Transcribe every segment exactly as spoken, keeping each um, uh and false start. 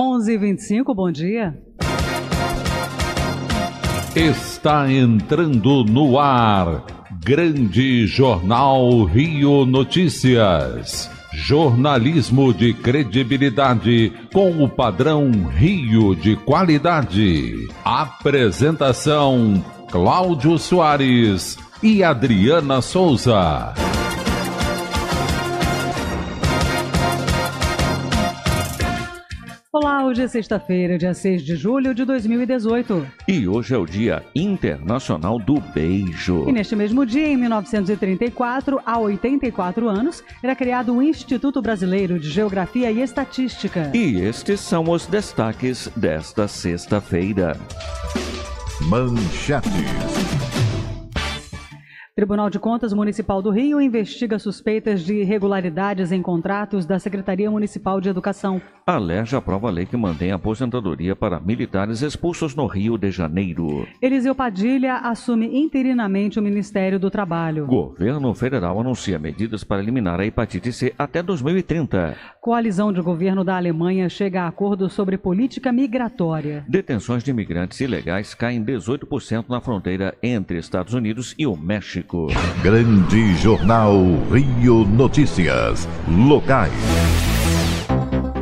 onze e vinte e cinco, bom dia. Está entrando no ar, Grande Jornal Rio Notícias. Jornalismo de credibilidade com o padrão Rio de qualidade. Apresentação, Cláudio Soares e Adriana Souza. Olá, hoje é sexta-feira, dia seis de julho de dois mil e dezoito. E hoje é o Dia Internacional do Beijo. E neste mesmo dia, em mil novecentos e trinta e quatro, há oitenta e quatro anos, era criado o Instituto Brasileiro de Geografia e Estatística. E estes são os destaques desta sexta-feira. Manchetes. Tribunal de Contas Municipal do Rio investiga suspeitas de irregularidades em contratos da Secretaria Municipal de Educação. A ALERJ aprova a lei que mantém a aposentadoria para militares expulsos no Rio de Janeiro. Eliseu Padilha assume interinamente o Ministério do Trabalho. Governo Federal anuncia medidas para eliminar a hepatite C até dois mil e trinta. Coalizão de governo da Alemanha chega a acordo sobre política migratória. Detenções de imigrantes ilegais caem dezoito por cento na fronteira entre Estados Unidos e o México. Grande Jornal Rio Notícias. Locais.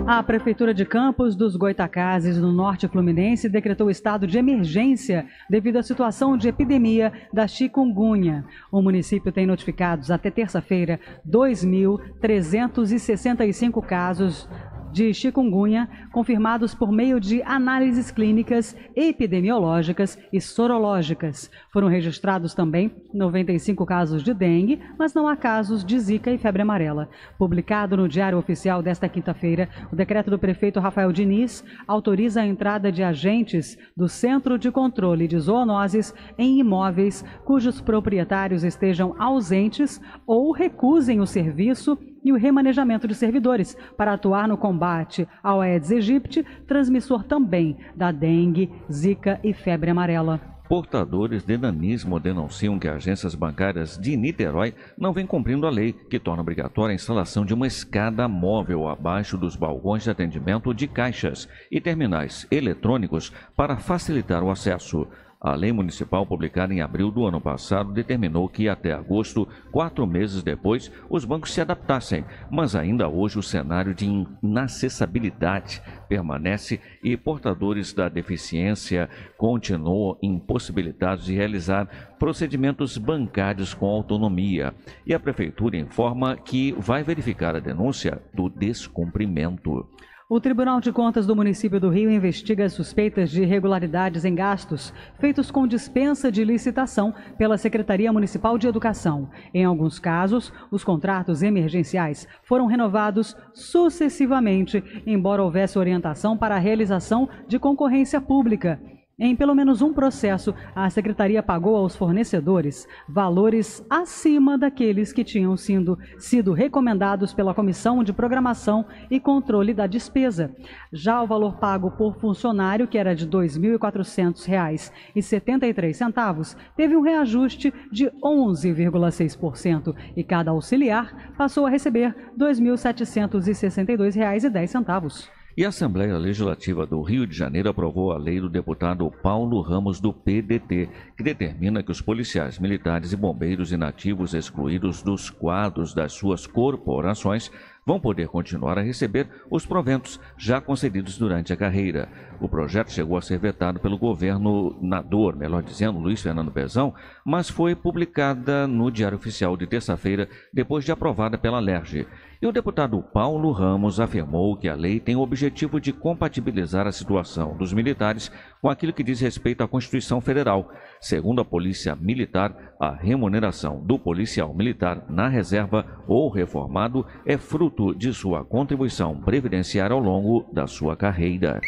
A Prefeitura de Campos dos Goitacazes, no norte fluminense, decretou estado de emergência devido à situação de epidemia da chikungunya. O município tem notificados até terça-feira dois mil trezentos e sessenta e cinco casos de chikungunya, confirmados por meio de análises clínicas, epidemiológicas e sorológicas. Foram registrados também noventa e cinco casos de dengue, mas não há casos de zika e febre amarela. Publicado no Diário Oficial desta quinta-feira, o decreto do prefeito Rafael Diniz autoriza a entrada de agentes do Centro de Controle de Zoonoses em imóveis cujos proprietários estejam ausentes ou recusem o serviço e o remanejamento de servidores para atuar no combate ao Aedes aegypti, transmissor também da dengue, zika e febre amarela. Portadores de nanismo denunciam que agências bancárias de Niterói não vêm cumprindo a lei, que torna obrigatória a instalação de uma escada móvel abaixo dos balcões de atendimento de caixas e terminais eletrônicos para facilitar o acesso. A lei municipal, publicada em abril do ano passado, determinou que até agosto, quatro meses depois, os bancos se adaptassem. Mas ainda hoje o cenário de inacessibilidade permanece e portadores da deficiência continuam impossibilitados de realizar procedimentos bancários com autonomia. E a Prefeitura informa que vai verificar a denúncia do descumprimento. O Tribunal de Contas do município do Rio investiga suspeitas de irregularidades em gastos feitos com dispensa de licitação pela Secretaria Municipal de Educação. Em alguns casos, os contratos emergenciais foram renovados sucessivamente, embora houvesse orientação para a realização de concorrência pública. Em pelo menos um processo, a Secretaria pagou aos fornecedores valores acima daqueles que tinham sido, sido recomendados pela Comissão de Programação e Controle da Despesa. Já o valor pago por funcionário, que era de dois mil e quatrocentos reais e setenta e três centavos, teve um reajuste de onze vírgula seis por cento e cada auxiliar passou a receber dois mil setecentos e sessenta e dois reais e dez centavos. E a Assembleia Legislativa do Rio de Janeiro aprovou a lei do deputado Paulo Ramos, do P D T, que determina que os policiais militares e bombeiros inativos excluídos dos quadros das suas corporações vão poder continuar a receber os proventos já concedidos durante a carreira. O projeto chegou a ser vetado pelo governador, melhor dizendo, Luiz Fernando Pezão, mas foi publicada no Diário Oficial de terça-feira, depois de aprovada pela ALERJ. E o deputado Paulo Ramos afirmou que a lei tem o objetivo de compatibilizar a situação dos militares com aquilo que diz respeito à Constituição Federal. Segundo a Polícia Militar, a remuneração do policial militar na reserva ou reformado é fruto de sua contribuição previdenciária ao longo da sua carreira.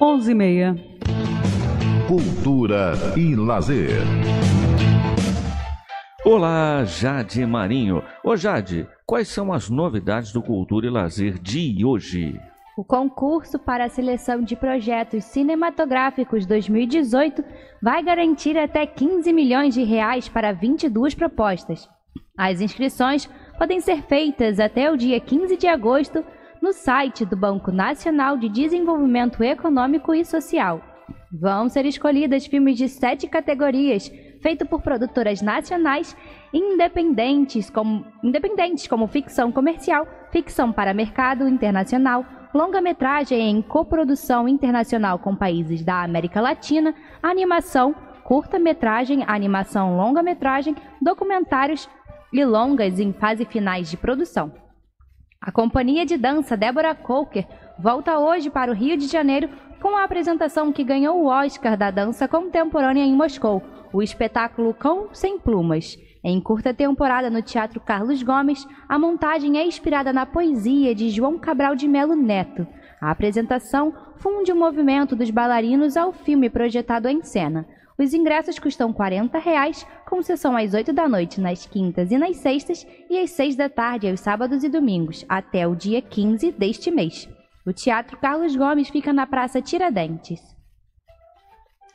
onze e meia. Cultura e lazer. Olá, Jade Marinho. Ô Jade, quais são as novidades do Cultura e Lazer de hoje? O concurso para a seleção de projetos cinematográficos dois mil e dezoito vai garantir até quinze milhões de reais para vinte e duas propostas. As inscrições podem ser feitas até o dia quinze de agosto no site do Banco Nacional de Desenvolvimento Econômico e Social. Vão ser escolhidas filmes de sete categorias, feitos por produtoras nacionais independentes como, independentes como ficção comercial, ficção para mercado internacional, longa-metragem em coprodução internacional com países da América Latina, animação, curta-metragem, animação, longa-metragem, documentários e longas em fase finais de produção. A companhia de dança Débora Coker volta hoje para o Rio de Janeiro com a apresentação que ganhou o Oscar da dança contemporânea em Moscou, o espetáculo Cão Sem Plumas. Em curta temporada no Teatro Carlos Gomes, a montagem é inspirada na poesia de João Cabral de Melo Neto. A apresentação funde o movimento dos bailarinos ao filme projetado em cena. Os ingressos custam quarenta reais, com sessão às oito da noite nas quintas e nas sextas e às seis da tarde aos sábados e domingos, até o dia quinze deste mês. O Teatro Carlos Gomes fica na Praça Tiradentes.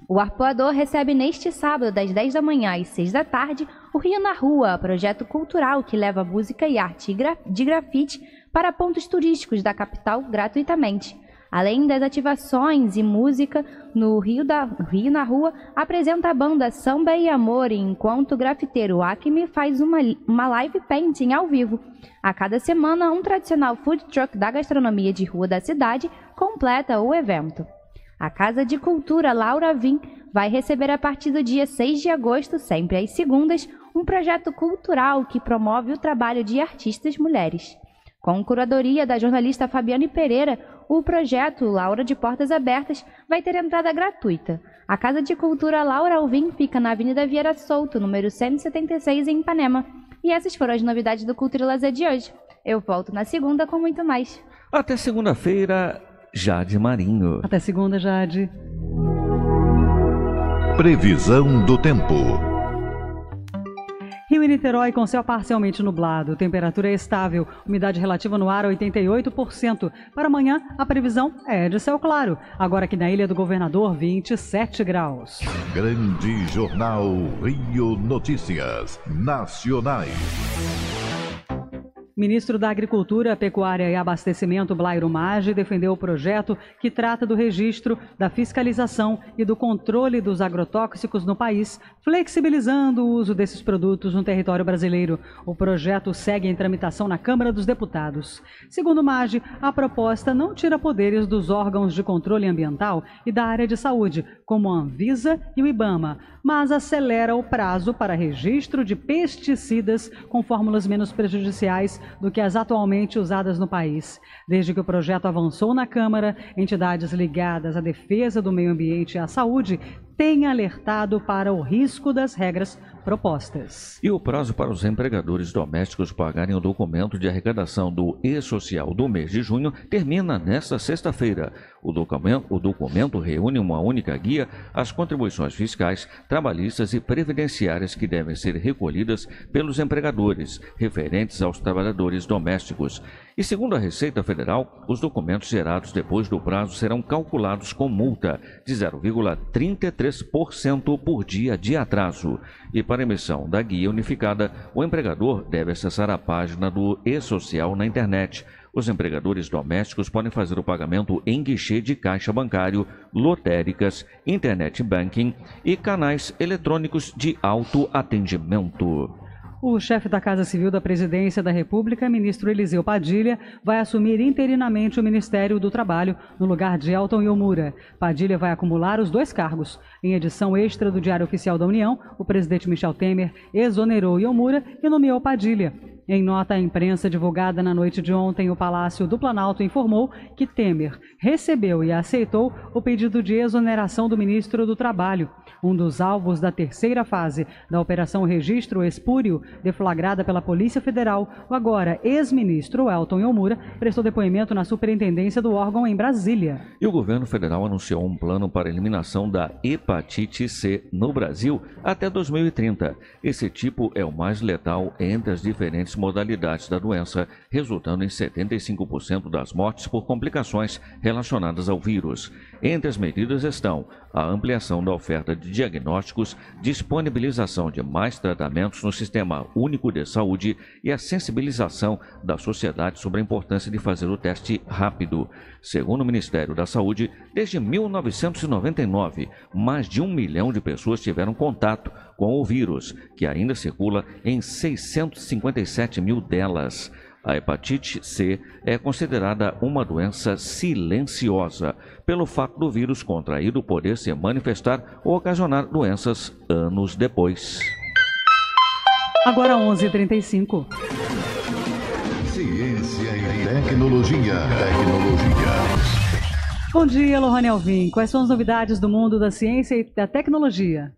O Arpoador recebe neste sábado, das dez da manhã às seis da tarde, o Rio na Rua, projeto cultural que leva música e arte de grafite para pontos turísticos da capital gratuitamente. Além das ativações e música, no Rio, da, Rio na Rua apresenta a banda Samba e Amor, enquanto o grafiteiro Acme faz uma, uma live painting ao vivo. A cada semana, um tradicional food truck da gastronomia de rua da cidade completa o evento. A Casa de Cultura Laura Alvim vai receber a partir do dia seis de agosto, sempre às segundas, um projeto cultural que promove o trabalho de artistas mulheres. Com curadoria da jornalista Fabiane Pereira, o projeto Laura de Portas Abertas vai ter entrada gratuita. A Casa de Cultura Laura Alvim fica na Avenida Vieira Souto, número cento e setenta e seis, em Ipanema. E essas foram as novidades do Cultura e Lazer de hoje. Eu volto na segunda com muito mais. Até segunda-feira, Jade Marinho. Até segunda, Jade. Previsão do tempo. Rio e Niterói com céu parcialmente nublado, temperatura estável, umidade relativa no ar oitenta e oito por cento. Para amanhã, a previsão é de céu claro. Agora aqui na Ilha do Governador, vinte e sete graus. Grande Jornal Rio Notícias Nacionais. Ministro da Agricultura, Pecuária e Abastecimento, Blairo Maggi, defendeu o projeto que trata do registro, da fiscalização e do controle dos agrotóxicos no país, flexibilizando o uso desses produtos no território brasileiro. O projeto segue em tramitação na Câmara dos Deputados. Segundo Maggi, a proposta não tira poderes dos órgãos de controle ambiental e da área de saúde, como a Anvisa e o Ibama, mas acelera o prazo para registro de pesticidas com fórmulas menos prejudiciais do que as atualmente usadas no país. Desde que o projeto avançou na Câmara, entidades ligadas à defesa do meio ambiente e à saúde têm alertado para o risco das regras propostas. E o prazo para os empregadores domésticos pagarem o documento de arrecadação do e-social do mês de junho termina nesta sexta-feira. O documento, o documento reúne uma única guia as contribuições fiscais, trabalhistas e previdenciárias que devem ser recolhidas pelos empregadores, referentes aos trabalhadores domésticos. E segundo a Receita Federal, os documentos gerados depois do prazo serão calculados com multa de zero vírgula trinta e três por cento por dia de atraso. E para emissão da guia unificada, o empregador deve acessar a página do e-social na internet. Os empregadores domésticos podem fazer o pagamento em guichê de caixa bancário, lotéricas, internet banking e canais eletrônicos de autoatendimento. O chefe da Casa Civil da Presidência da República, ministro Eliseu Padilha, vai assumir interinamente o Ministério do Trabalho, no lugar de Elton Yomura. Padilha vai acumular os dois cargos. Em edição extra do Diário Oficial da União, o presidente Michel Temer exonerou Yomura e nomeou Padilha. Em nota à imprensa divulgada na noite de ontem, o Palácio do Planalto informou que Temer recebeu e aceitou o pedido de exoneração do ministro do Trabalho, um dos alvos da terceira fase da Operação Registro Espúrio, deflagrada pela Polícia Federal. O agora ex-ministro Elton Yomura prestou depoimento na superintendência do órgão em Brasília. E o governo federal anunciou um plano para a eliminação da hepatite C no Brasil até dois mil e trinta. Esse tipo é o mais letal entre as diferentes modalidades da doença, resultando em setenta e cinco por cento das mortes por complicações relacionadas ao vírus. Entre as medidas estão a ampliação da oferta de diagnósticos, disponibilização de mais tratamentos no Sistema Único de Saúde e a sensibilização da sociedade sobre a importância de fazer o teste rápido. Segundo o Ministério da Saúde, desde mil novecentos e noventa e nove, mais de um milhão de pessoas tiveram contato com o vírus, que ainda circula em seiscentos e cinquenta e sete mil delas. A hepatite C é considerada uma doença silenciosa, pelo fato do vírus contraído poder se manifestar ou ocasionar doenças anos depois. Agora onze e trinta e cinco. Ciência e tecnologia. Tecnologia. Bom dia, Lohane Alvim. Quais são as novidades do mundo da ciência e da tecnologia?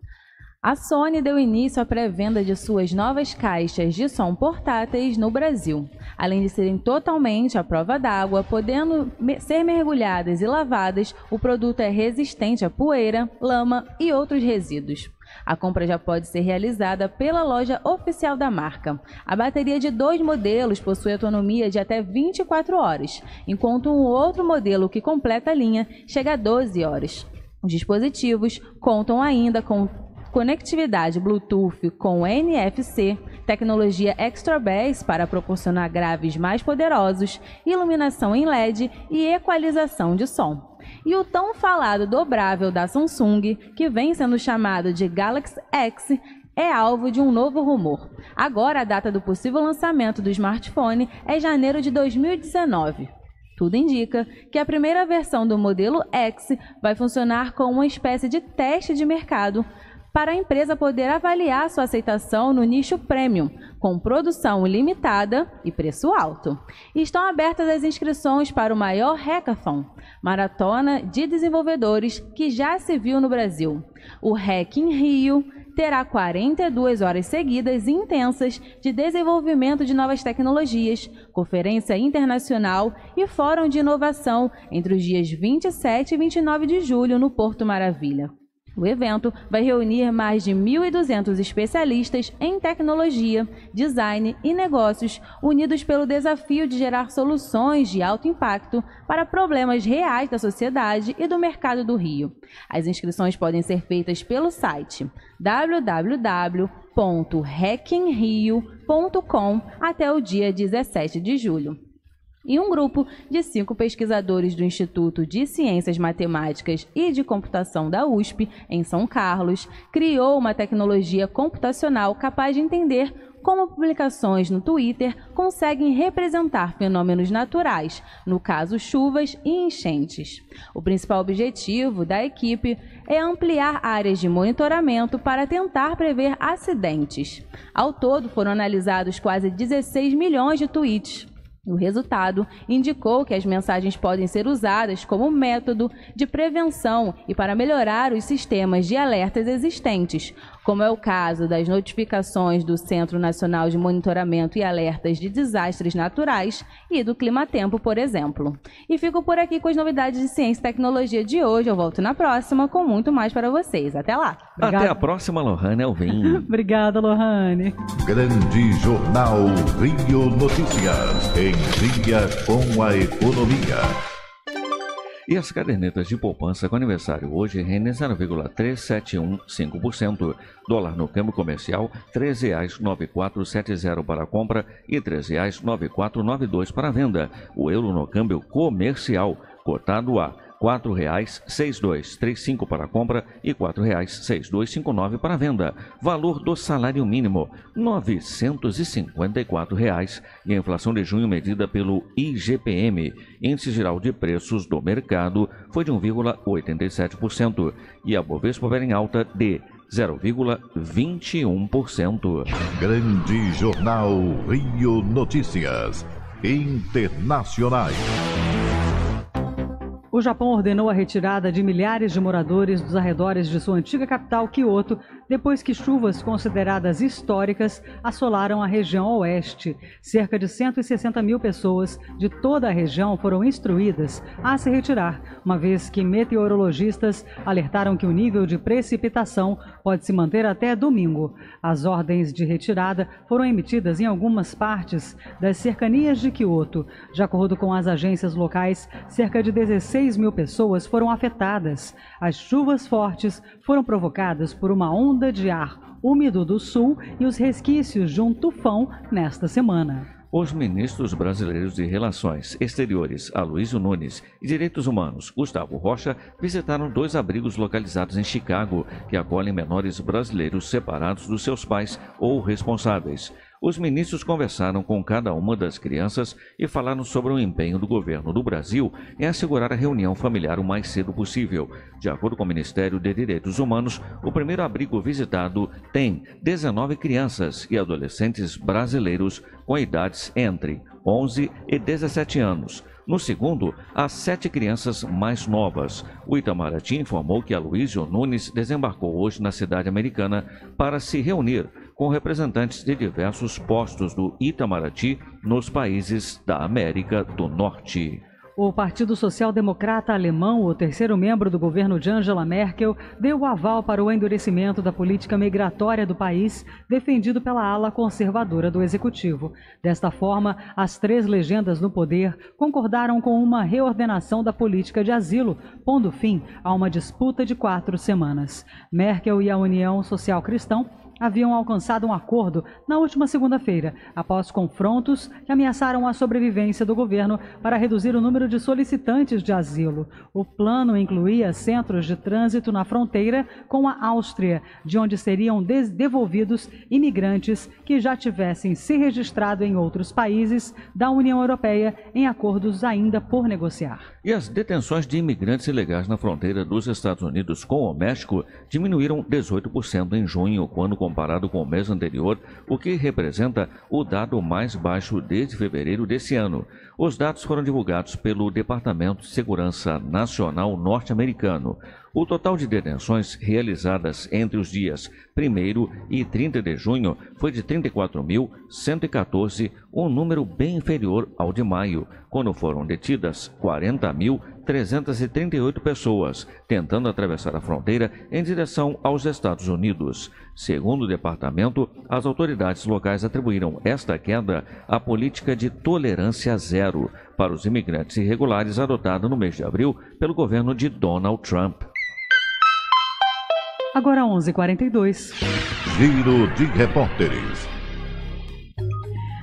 A Sony deu início à pré-venda de suas novas caixas de som portáteis no Brasil. Além de serem totalmente à prova d'água, podendo ser mergulhadas e lavadas, o produto é resistente a poeira, lama e outros resíduos. A compra já pode ser realizada pela loja oficial da marca. A bateria de dois modelos possui autonomia de até vinte e quatro horas, enquanto um outro modelo que completa a linha chega a doze horas. Os dispositivos contam ainda com conectividade Bluetooth com N F C, tecnologia extra bass para proporcionar graves mais poderosos, iluminação em L E D e equalização de som. E o tão falado dobrável da Samsung, que vem sendo chamado de Galaxy X, é alvo de um novo rumor. Agora, a data do possível lançamento do smartphone é janeiro de dois mil e dezenove. Tudo indica que a primeira versão do modelo X vai funcionar como uma espécie de teste de mercado, para a empresa poder avaliar sua aceitação no nicho premium, com produção limitada e preço alto. Estão abertas as inscrições para o maior hackathon, maratona de desenvolvedores que já se viu no Brasil. O Hack in Rio terá quarenta e duas horas seguidas e intensas de desenvolvimento de novas tecnologias, conferência internacional e fórum de inovação entre os dias vinte e sete e vinte e nove de julho no Porto Maravilha. O evento vai reunir mais de mil e duzentos especialistas em tecnologia, design e negócios, unidos pelo desafio de gerar soluções de alto impacto para problemas reais da sociedade e do mercado do Rio. As inscrições podem ser feitas pelo site w w w ponto hack in rio ponto com até o dia dezessete de julho. E um grupo de cinco pesquisadores do Instituto de Ciências Matemáticas e de Computação da U S P, em São Carlos, criou uma tecnologia computacional capaz de entender como publicações no Twitter conseguem representar fenômenos naturais, no caso chuvas e enchentes. O principal objetivo da equipe é ampliar áreas de monitoramento para tentar prever acidentes. Ao todo, foram analisados quase dezesseis milhões de tweets. O resultado indicou que as mensagens podem ser usadas como método de prevenção e para melhorar os sistemas de alertas existentes, como é o caso das notificações do Centro Nacional de Monitoramento e Alertas de Desastres Naturais e do Climatempo, por exemplo. E fico por aqui com as novidades de ciência e tecnologia de hoje. Eu volto na próxima com muito mais para vocês. Até lá. Obrigada. Até a próxima, Lohane Alvim. Obrigada, Lohane. Grande Jornal Rio Notícias. Em dia com a economia. E as cadernetas de poupança com aniversário hoje rendem zero vírgula três sete um cinco por cento. Dólar no câmbio comercial treze reais e noventa e quatro centavos para a compra e treze reais e noventa e quatro centavos para a venda. O euro no câmbio comercial cotado a quatro reais e sessenta e dois centavos e trinta e cinco centavos para a compra e quatro reais e sessenta e dois centavos e cinquenta e nove centavos para a venda. Valor do salário mínimo, novecentos e cinquenta e quatro reais. E a inflação de junho medida pelo I G P M, Índice Geral de Preços do Mercado, foi de um vírgula oitenta e sete por cento. E a Bovespa opera em alta de zero vírgula vinte e um por cento. Grande Jornal Rio Notícias Internacionais. O Japão ordenou a retirada de milhares de moradores dos arredores de sua antiga capital, Kyoto, depois que chuvas consideradas históricas assolaram a região oeste. Cerca de cento e sessenta mil pessoas de toda a região foram instruídas a se retirar, uma vez que meteorologistas alertaram que o nível de precipitação pode se manter até domingo. As ordens de retirada foram emitidas em algumas partes das cercanias de Kyoto. De acordo com as agências locais, cerca de dezesseis mil pessoas foram afetadas. As chuvas fortes foram provocadas por uma onda de ar úmido do sul e os resquícios de um tufão nesta semana. Os ministros brasileiros de Relações Exteriores, Aloísio Nunes, e Direitos Humanos, Gustavo Rocha, visitaram dois abrigos localizados em Chicago, que acolhem menores brasileiros separados dos seus pais ou responsáveis. Os ministros conversaram com cada uma das crianças e falaram sobre o empenho do governo do Brasil em assegurar a reunião familiar o mais cedo possível. De acordo com o Ministério de Direitos Humanos, o primeiro abrigo visitado tem dezenove crianças e adolescentes brasileiros com idades entre onze e dezessete anos. No segundo, há sete crianças mais novas. O Itamaraty informou que Aloísio Nunes desembarcou hoje na cidade americana para se reunir com representantes de diversos postos do Itamaraty nos países da América do Norte. O Partido Social Democrata Alemão, o terceiro membro do governo de Angela Merkel, deu o aval para o endurecimento da política migratória do país, defendido pela ala conservadora do executivo. Desta forma, as três legendas no poder concordaram com uma reordenação da política de asilo, pondo fim a uma disputa de quatro semanas. Merkel e a União Social Cristã haviam alcançado um acordo na última segunda-feira, após confrontos que ameaçaram a sobrevivência do governo para reduzir o número de solicitantes de asilo. O plano incluía centros de trânsito na fronteira com a Áustria, de onde seriam devolvidos imigrantes que já tivessem se registrado em outros países da União Europeia em acordos ainda por negociar. E as detenções de imigrantes ilegais na fronteira dos Estados Unidos com o México diminuíram dezoito por cento em junho, quando começou. Comparado com o mês anterior, o que representa o dado mais baixo desde fevereiro desse ano. Os dados foram divulgados pelo Departamento de Segurança Nacional norte-americano. O total de detenções realizadas entre os dias primeiro e trinta de junho foi de trinta e quatro mil, cento e quatorze, um número bem inferior ao de maio, quando foram detidas quarenta mil, trezentas e trinta e oito pessoas tentando atravessar a fronteira em direção aos Estados Unidos. Segundo o departamento, as autoridades locais atribuíram esta queda à política de tolerância zero para os imigrantes irregulares adotada no mês de abril pelo governo de Donald Trump. Agora onze e quarenta e dois. Giro de repórteres.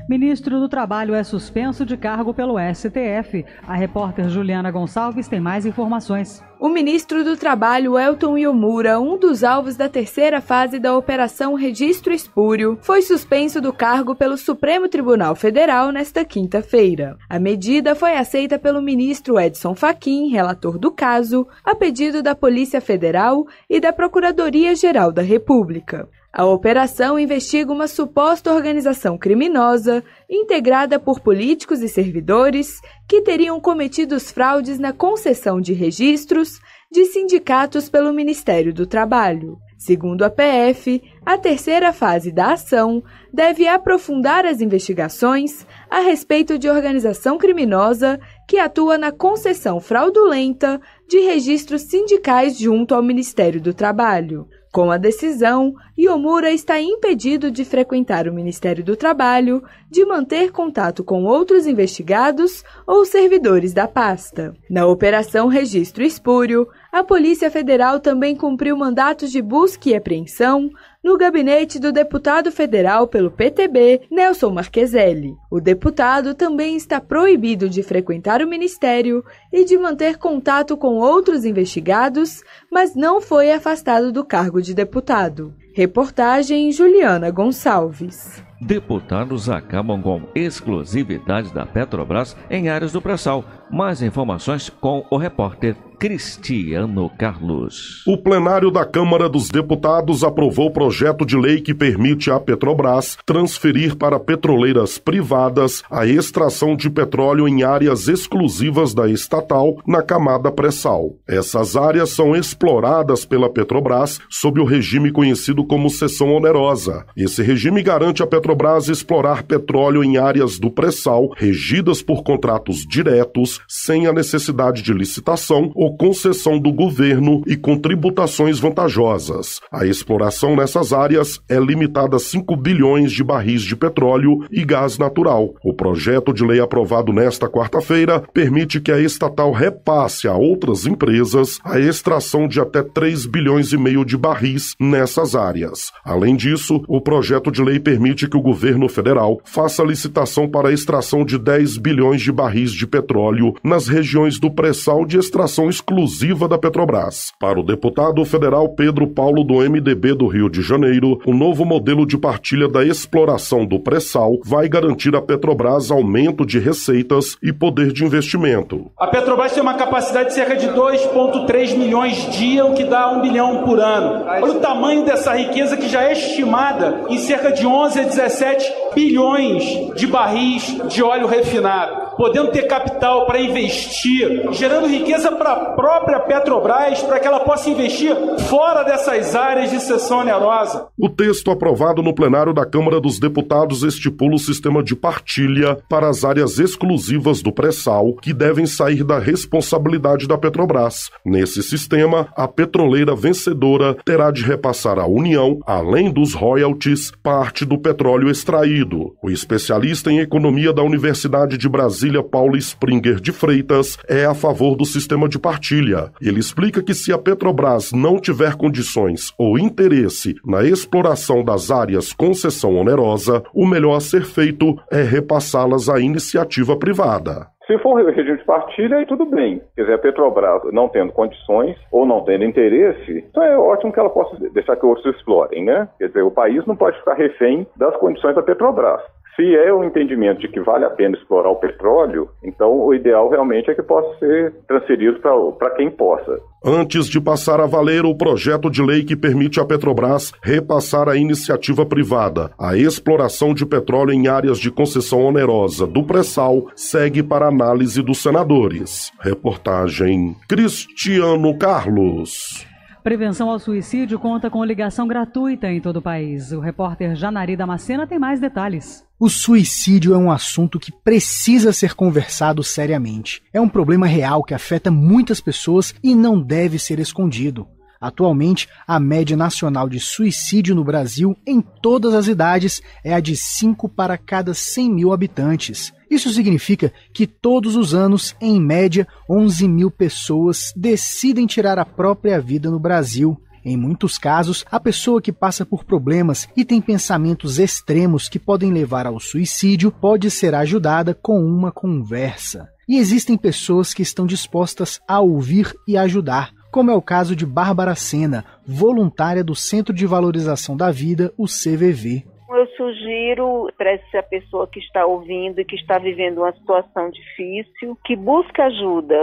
Ministro do Trabalho é suspenso de cargo pelo S T F. A repórter Juliana Gonçalves tem mais informações. O ministro do Trabalho, Elton Yomura, um dos alvos da terceira fase da Operação Registro Espúrio, foi suspenso do cargo pelo Supremo Tribunal Federal nesta quinta-feira. A medida foi aceita pelo ministro Edson Fachin, relator do caso, a pedido da Polícia Federal e da Procuradoria-Geral da República. A operação investiga uma suposta organização criminosa, integrada por políticos e servidores, que teriam cometido fraudes na concessão de registros de sindicatos pelo Ministério do Trabalho. Segundo a P F, a terceira fase da ação deve aprofundar as investigações a respeito de organização criminosa que atua na concessão fraudulenta de registros sindicais junto ao Ministério do Trabalho. Com a decisão, Yomura está impedido de frequentar o Ministério do Trabalho, de manter contato com outros investigados ou servidores da pasta. Na Operação Registro Espúrio, a Polícia Federal também cumpriu mandatos de busca e apreensão no gabinete do deputado federal pelo P T B, Nelson Marqueselli. O deputado também está proibido de frequentar o ministério e de manter contato com outros investigados, mas não foi afastado do cargo de deputado. Reportagem Juliana Gonçalves. Deputados acabam com exclusividade da Petrobras em áreas do pré-sal. Mais informações com o repórter Cristiano Carlos. O plenário da Câmara dos Deputados aprovou o projeto de lei que permite à Petrobras transferir para petroleiras privadas a extração de petróleo em áreas exclusivas da estatal na camada pré-sal. Essas áreas são exploradas pela Petrobras sob o regime conhecido como seção onerosa. Esse regime garante à Petrobras explorar petróleo em áreas do pré-sal regidas por contratos diretos, sem a necessidade de licitação ou concessão do governo e com tributações vantajosas. A exploração nessas áreas é limitada a cinco bilhões de barris de petróleo e gás natural. O projeto de lei aprovado nesta quarta-feira permite que a estatal repasse a outras empresas a extração de até três bilhões e meio de barris nessas áreas. Além disso, o projeto de lei permite que o governo federal faça licitação para a extração de dez bilhões de barris de petróleo nas regiões do pré-sal de extração exclusiva da Petrobras. Para o deputado federal Pedro Paulo, do M D B do Rio de Janeiro, o novo modelo de partilha da exploração do pré-sal vai garantir à Petrobras aumento de receitas e poder de investimento. A Petrobras tem uma capacidade de cerca de dois vírgula três milhões dia, o que dá um bilhão por ano. Olha o tamanho dessa riqueza, que já é estimada em cerca de onze a dezessete bilhões de barris de óleo refinado, podendo ter capital para investir, gerando riqueza para a própria Petrobras, para que ela possa investir fora dessas áreas de seção onerosa. O texto aprovado no plenário da Câmara dos Deputados estipula o sistema de partilha para as áreas exclusivas do pré-sal, que devem sair da responsabilidade da Petrobras. Nesse sistema, a petroleira vencedora terá de repassar à União, além dos royalties, parte do petróleo extraído. O especialista em economia da Universidade de Brasília, Paulo Springer de Freitas, é a favor do sistema de partilha. Ele explica que, se a Petrobras não tiver condições ou interesse na exploração das áreas com concessão onerosa, o melhor a ser feito é repassá-las à iniciativa privada. Se for regime de partilha, aí tudo bem. Quer dizer, a Petrobras não tendo condições ou não tendo interesse, então é ótimo que ela possa deixar que outros explorem, né? Quer dizer, o país não pode ficar refém das condições da Petrobras. Se é o entendimento de que vale a pena explorar o petróleo, então o ideal realmente é que possa ser transferido para quem possa. Antes de passar a valer o projeto de lei que permite à Petrobras repassar à iniciativa privada a exploração de petróleo em áreas de concessão onerosa do pré-sal, segue para análise dos senadores. Reportagem Cristiano Carlos. Prevenção ao suicídio conta com ligação gratuita em todo o país. O repórter Janari Damascena tem mais detalhes. O suicídio é um assunto que precisa ser conversado seriamente. É um problema real que afeta muitas pessoas e não deve ser escondido. Atualmente, a média nacional de suicídio no Brasil, em todas as idades, é a de cinco para cada cem mil habitantes. Isso significa que todos os anos, em média, onze mil pessoas decidem tirar a própria vida no Brasil. Em muitos casos, a pessoa que passa por problemas e tem pensamentos extremos que podem levar ao suicídio pode ser ajudada com uma conversa. E existem pessoas que estão dispostas a ouvir e ajudar, como é o caso de Bárbara Sena, voluntária do Centro de Valorização da Vida, o C V V. Eu sugiro para essa pessoa que está ouvindo e que está vivendo uma situação difícil, que busque ajuda.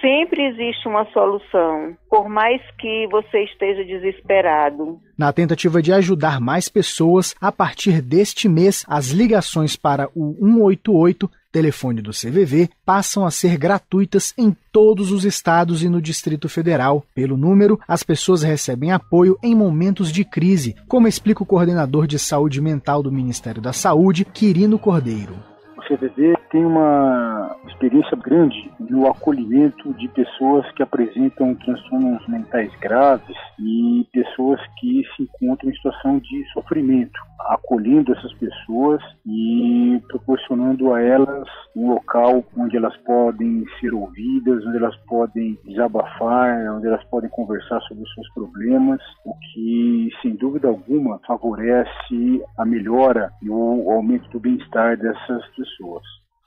Sempre existe uma solução, por mais que você esteja desesperado. Na tentativa de ajudar mais pessoas, a partir deste mês, as ligações para o um oito oito, telefone do C V V, passam a ser gratuitas em todos os estados e no Distrito Federal. Pelo número, as pessoas recebem apoio em momentos de crise, como explica o coordenador de saúde mental do Ministério da Saúde, Quirino Cordeiro. O C V V tem uma experiência grande no acolhimento de pessoas que apresentam transtornos mentais graves e pessoas que se encontram em situação de sofrimento, acolhendo essas pessoas e proporcionando a elas um local onde elas podem ser ouvidas, onde elas podem desabafar, onde elas podem conversar sobre os seus problemas, o que, sem dúvida alguma, favorece a melhora e o aumento do bem-estar dessas pessoas.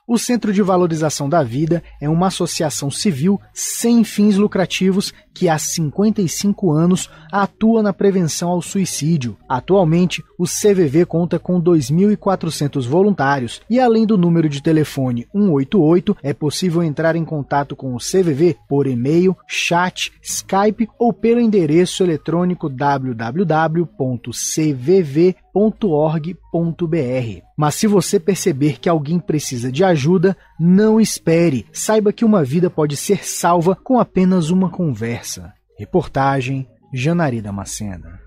O Centro de Valorização da Vida é uma associação civil sem fins lucrativos que há cinquenta e cinco anos atua na prevenção ao suicídio. Atualmente, o C V V conta com dois mil e quatrocentos voluntários e, além do número de telefone um oito oito, é possível entrar em contato com o C V V por e-mail, chat, Skype ou pelo endereço eletrônico w w w ponto c v v ponto org ponto b r. Mas se você perceber que alguém precisa de ajuda, não espere. Saiba que uma vida pode ser salva com apenas uma conversa. Reportagem Janari Damascena.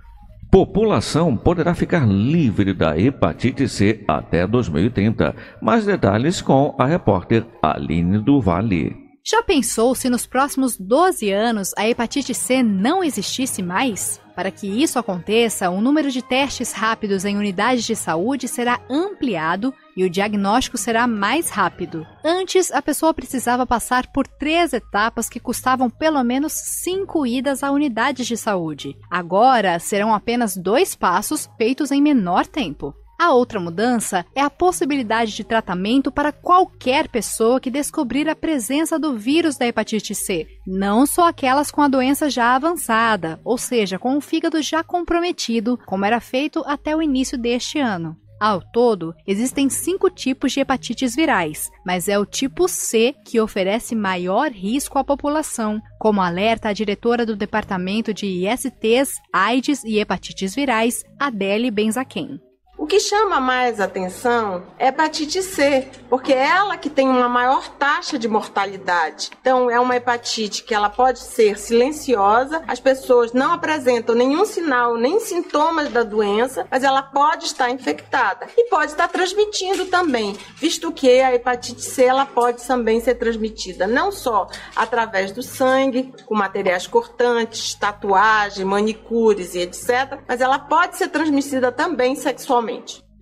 População poderá ficar livre da hepatite C até dois mil e trinta. Mais detalhes com a repórter Aline do Vale. Já pensou se nos próximos doze anos a hepatite C não existisse mais? Para que isso aconteça, o número de testes rápidos em unidades de saúde será ampliado e o diagnóstico será mais rápido. Antes, a pessoa precisava passar por três etapas que custavam pelo menos cinco idas a unidades de saúde. Agora, serão apenas dois passos feitos em menor tempo. A outra mudança é a possibilidade de tratamento para qualquer pessoa que descobrir a presença do vírus da hepatite C, não só aquelas com a doença já avançada, ou seja, com o fígado já comprometido, como era feito até o início deste ano. Ao todo, existem cinco tipos de hepatites virais, mas é o tipo C que oferece maior risco à população, como alerta a diretora do Departamento de I S Ts, AIDS e Hepatites Virais, Adele Benzaquem. O que chama mais atenção é a hepatite C, porque é ela que tem uma maior taxa de mortalidade. Então, é uma hepatite que ela pode ser silenciosa, as pessoas não apresentam nenhum sinal, nem sintomas da doença, mas ela pode estar infectada e pode estar transmitindo também, visto que a hepatite C ela pode também ser transmitida não só através do sangue, com materiais cortantes, tatuagem, manicures e etcétera, mas ela pode ser transmitida também sexualmente.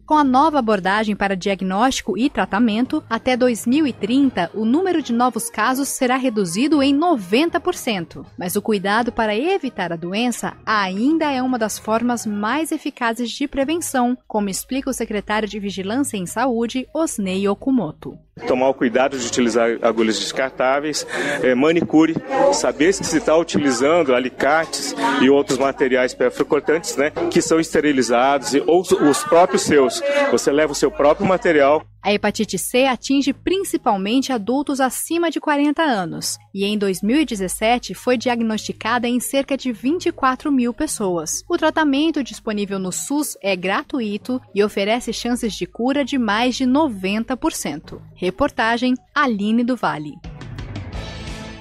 Com a nova abordagem para diagnóstico e tratamento, até dois mil e trinta, o número de novos casos será reduzido em noventa por cento. Mas o cuidado para evitar a doença ainda é uma das formas mais eficazes de prevenção, como explica o secretário de Vigilância em Saúde, Osnei Okumoto. Tomar o cuidado de utilizar agulhas descartáveis, é, manicure, saber se está utilizando alicates e outros materiais perfurocortantes, né, que são esterilizados, ou os próprios seus. Você leva o seu próprio material. A hepatite C atinge principalmente adultos acima de quarenta anos e em dois mil e dezessete foi diagnosticada em cerca de vinte e quatro mil pessoas. O tratamento disponível no SUS é gratuito e oferece chances de cura de mais de noventa por cento. Reportagem Aline do Vale.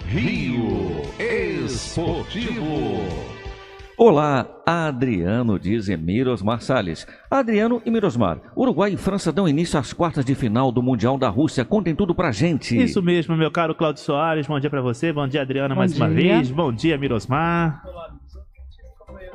Rio Esportivo. Olá, Adriano diz Emiros Marsalis. Adriano e Mirosmar, Uruguai e França dão início às quartas de final do Mundial da Rússia. Contem tudo pra gente. Isso mesmo, meu caro Cláudio Soares. Bom dia pra você, bom dia, Adriana, bom mais dia. uma vez. Bom dia, Mirosmar.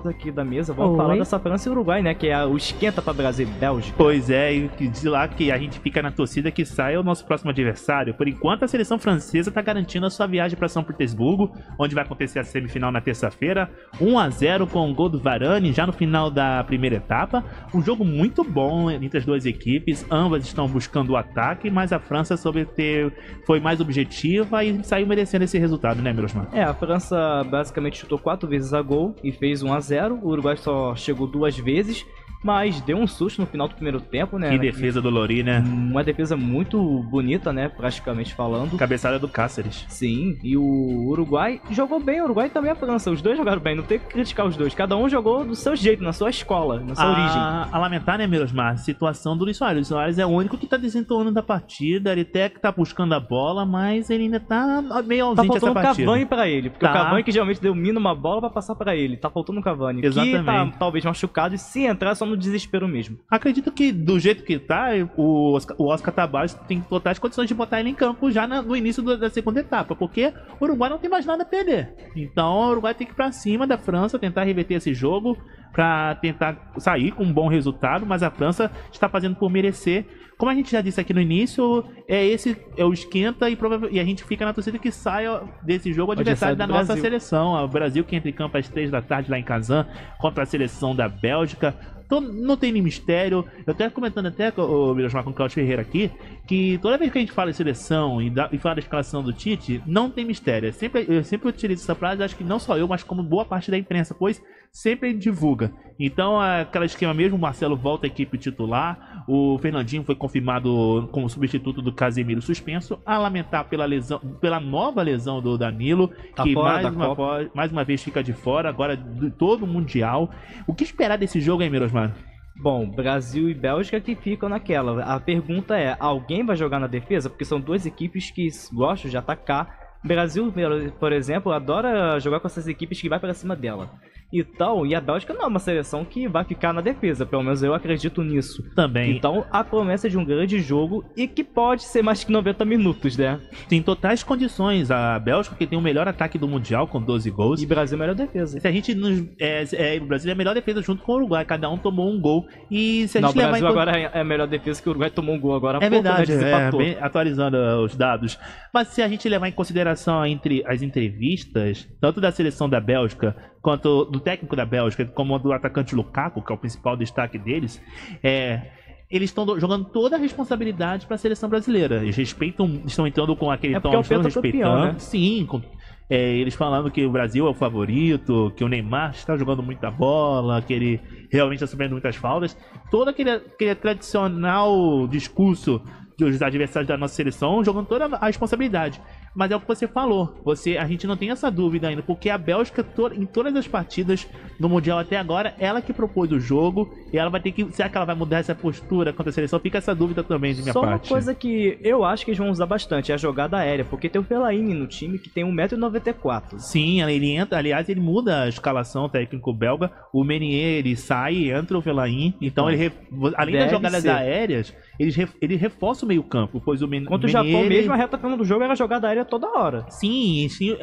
Aqui da mesa, vamos Oi. falar dessa França e Uruguai, né? Que é o esquenta para Brasil e Bélgica. Pois é, e de lá que a gente fica na torcida que sai o nosso próximo adversário. Por enquanto, a seleção francesa está garantindo a sua viagem para São Petersburgo, onde vai acontecer a semifinal na terça-feira. um a zero com o gol do Varane, já no final da primeira etapa. Um jogo muito bom entre as duas equipes, ambas estão buscando o ataque, mas a França soube ter, foi mais objetiva e saiu merecendo esse resultado, né, Mirosman? É, a França basicamente chutou quatro vezes a gol e fez um a zero. O Uruguai só chegou duas vezes, mas deu um susto no final do primeiro tempo, né? Que defesa do Lori, né? Uma defesa muito bonita, né? Praticamente falando. Cabeçada do Cáceres. Sim, e o Uruguai jogou bem, o Uruguai e também a França. Os dois jogaram bem, não tem que criticar os dois. Cada um jogou do seu jeito, na sua escola, na sua a... origem. A lamentar, né, Mirosmar? Situação do Luiz Soares. O Luiz Soares é o único que tá desentornando da partida, ele até que tá buscando a bola, mas ele ainda tá meio ausente tá essa partida. Tá faltando um Cavani pra ele, porque tá. o Cavani que geralmente domina uma bola pra passar pra ele. Tá faltando um Cavani. Exatamente. Que tá talvez machucado e se entrar só no desespero mesmo. Acredito que do jeito que tá, o Oscar, o Oscar Tabares tem totais condições de botar ele em campo já na, no início da, da segunda etapa, porque o Uruguai não tem mais nada a perder. Então o Uruguai tem que ir pra cima da França, tentar reverter esse jogo, pra tentar sair com um bom resultado, mas a França está fazendo por merecer. Como a gente já disse aqui no inível, é esse é o esquenta e, e a gente fica na torcida que saia desse jogo o adversário da nossa seleção. O Brasil que entra em campo às três da tarde lá em Kazan contra a seleção da Bélgica. Então não tem nem mistério. Eu até comentando até com o Mirosmar, com o Cláudio Ferreira aqui, que toda vez que a gente fala em seleção e, da, e fala da escalação do Tite, não tem mistério. Eu sempre, eu sempre utilizo essa frase, acho que não só eu, mas como boa parte da imprensa, pois sempre ele divulga. Então é aquele esquema mesmo, o Marcelo volta à equipe titular, o Fernandinho foi confirmado como substituto do Casemiro suspenso, a lamentar pela lesão, pela nova lesão do Danilo, tá que mais uma, mais uma vez fica de fora, agora de todo o Mundial. O que esperar desse jogo aí, Mirosmar? Bom, Brasil e Bélgica que ficam naquela. A pergunta é, alguém vai jogar na defesa? Porque são duas equipes que gostam de atacar. Brasil, por exemplo, adora jogar com essas equipes que vai para cima dela. Então, e a Bélgica não é uma seleção que vai ficar na defesa, pelo menos eu acredito nisso. Também. Então, a promessa de um grande jogo e que pode ser mais que noventa minutos, né? Tem totais condições. A Bélgica que tem o melhor ataque do Mundial com doze gols. E o Brasil é a melhor defesa. Se a gente nos, é, é, o Brasil é a melhor defesa junto com o Uruguai, cada um tomou um gol. E se a gente não, levar o Brasil em... agora é a melhor defesa que o Uruguai tomou um gol agora. É pouco, verdade, né, é, bem, atualizando os dados. Mas se a gente levar em consideração entre as entrevistas, tanto da seleção da Bélgica quanto do técnico da Bélgica, como do atacante Lukaku, que é o principal destaque deles, é, eles estão jogando toda a responsabilidade para a seleção brasileira. Eles respeitam, estão entrando com aquele é tom, estão respeitando. Campeão, né? Sim, com, é, eles falando que o Brasil é o favorito, que o Neymar está jogando muita bola, que ele realmente está sofrendo muitas faltas. Todo aquele, aquele tradicional discurso dos adversários da nossa seleção, jogando toda a responsabilidade. Mas é o que você falou, você, a gente não tem essa dúvida ainda, porque a Bélgica, to, em todas as partidas do Mundial até agora, ela que propôs o jogo, e ela vai ter que, será que ela vai mudar essa postura contra a seleção? Fica essa dúvida também de minha Só parte. Só uma coisa que eu acho que eles vão usar bastante, é a jogada aérea, porque tem o Fellaini no time, que tem um metro e noventa e quatro. Sim, ele entra, aliás, ele muda a escalação, o técnico belga, o Meunier, ele sai, entra o Fellaini, então, então ele, além das jogadas ser. aéreas, ele, ele reforça o meio campo, pois o Men Contra o Japão Meunier, mesmo, a reta final do jogo era a jogada aérea toda hora. Sim, sim,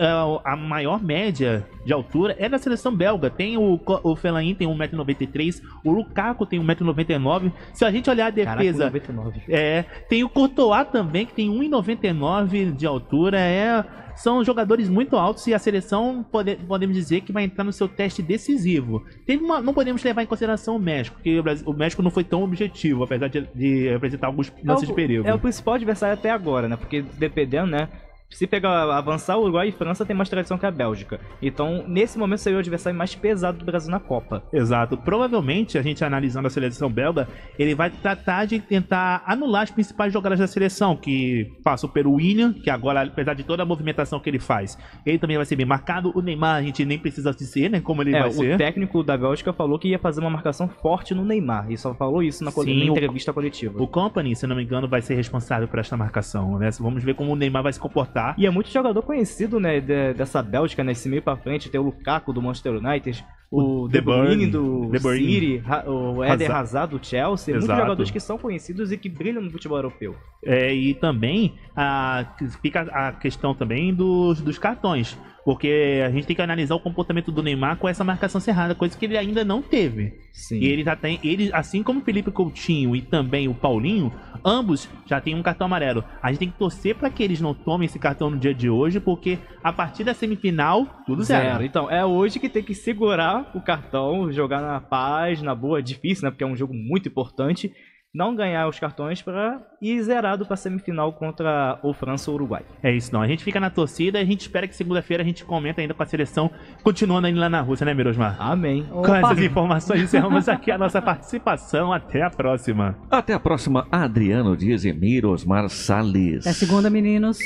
a maior média de altura é da seleção belga. Tem o, o Fellaini tem um metro e noventa e três, o Lukaku tem um metro e noventa e nove. Se a gente olhar a defesa... Caraca, é, tem o Courtois também, que tem um metro e noventa e nove de altura. É, são jogadores muito altos e a seleção, pode, podemos dizer, que vai entrar no seu teste decisivo. Teve uma, não podemos levar em consideração o México, porque o, Brasil, o México não foi tão objetivo, apesar de, de apresentar alguns lances é de perigo. É o principal adversário até agora, né? Porque dependendo, né? Se pegar, avançar, o Uruguai e França tem mais tradição que a Bélgica. Então, nesse momento, seria o adversário mais pesado do Brasil na Copa. Exato. Provavelmente, a gente analisando a seleção belga, ele vai tratar de tentar anular as principais jogadas da seleção, que passam pelo William, que agora, apesar de toda a movimentação que ele faz, ele também vai ser bem marcado. O Neymar, a gente nem precisa dizer, né, como ele é, vai o ser. O técnico da Bélgica falou que ia fazer uma marcação forte no Neymar, e só falou isso na, Sim, na entrevista o, coletiva. O Kompany, se não me engano, vai ser responsável por esta marcação, né? Vamos ver como o Neymar vai se comportar. E é muito jogador conhecido, né, de, dessa Bélgica, né, esse meio pra frente, tem o Lukaku do Manchester United, o, o De Bruyne do De Bruyne. City, o Eden Hazard do Chelsea, Exato. muitos jogadores que são conhecidos e que brilham no futebol europeu. É, e também a, fica a questão também dos, dos cartões, porque a gente tem que analisar o comportamento do Neymar com essa marcação cerrada, coisa que ele ainda não teve. Sim. E ele já tem, ele, assim como o Felipe Coutinho e também o Paulinho, ambos já têm um cartão amarelo. A gente tem que torcer para que eles não tomem esse cartão no dia de hoje, porque a partir da semifinal, tudo zero. zero. Então, é hoje que tem que segurar o cartão, jogar na paz, na boa, difícil, né? Porque é um jogo muito importante. Não ganhar os cartões para ir zerado para a semifinal contra o França ou o Uruguai. É isso, não. A gente fica na torcida, a gente espera que segunda-feira a gente comenta ainda com a seleção, continuando ainda lá na Rússia, né, Mirosmar? Amém. Com Opa. essas informações encerramos aqui a nossa participação. Até a próxima. Até a próxima, Adriano Dias e Mirosmar Salles. Até segunda, meninos.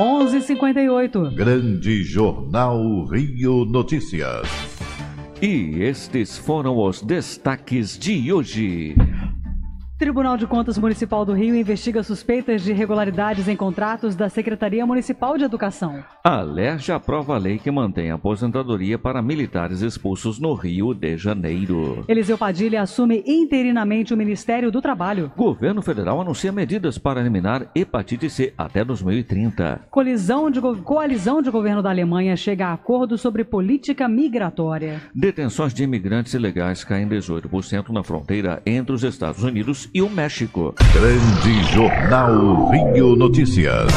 onze e cinquenta e oito. Grande Jornal Rio Notícias. E estes foram os destaques de hoje. Tribunal de Contas Municipal do Rio investiga suspeitas de irregularidades em contratos da Secretaria Municipal de Educação. A ALERJ aprova a lei que mantém a aposentadoria para militares expulsos no Rio de Janeiro. Eliseu Padilha assume interinamente o Ministério do Trabalho. Governo Federal anuncia medidas para eliminar hepatite C até dois mil e trinta. Coalizão de, go Coalizão de Governo da Alemanha chega a acordo sobre política migratória. Detenções de imigrantes ilegais caem dezoito por cento na fronteira entre os Estados Unidos e o México. Grande Jornal Rio Notícias.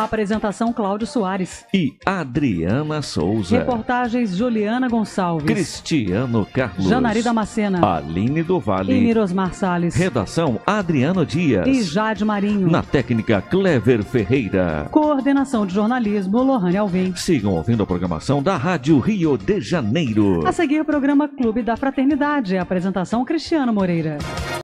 A apresentação, Cláudio Soares e Adriana Souza. Reportagens, Juliana Gonçalves, Cristiano Carlos, Janari Damascena, Aline do Vale e Mirosmar Salles. Redação, Adriano Dias e Jade Marinho. Na técnica, Clever Ferreira. Coordenação de jornalismo, Lohane Alvim. Sigam ouvindo a programação da Rádio Rio de Janeiro. A seguir, o programa Clube da Fraternidade. A apresentação, Cristiano Moreira.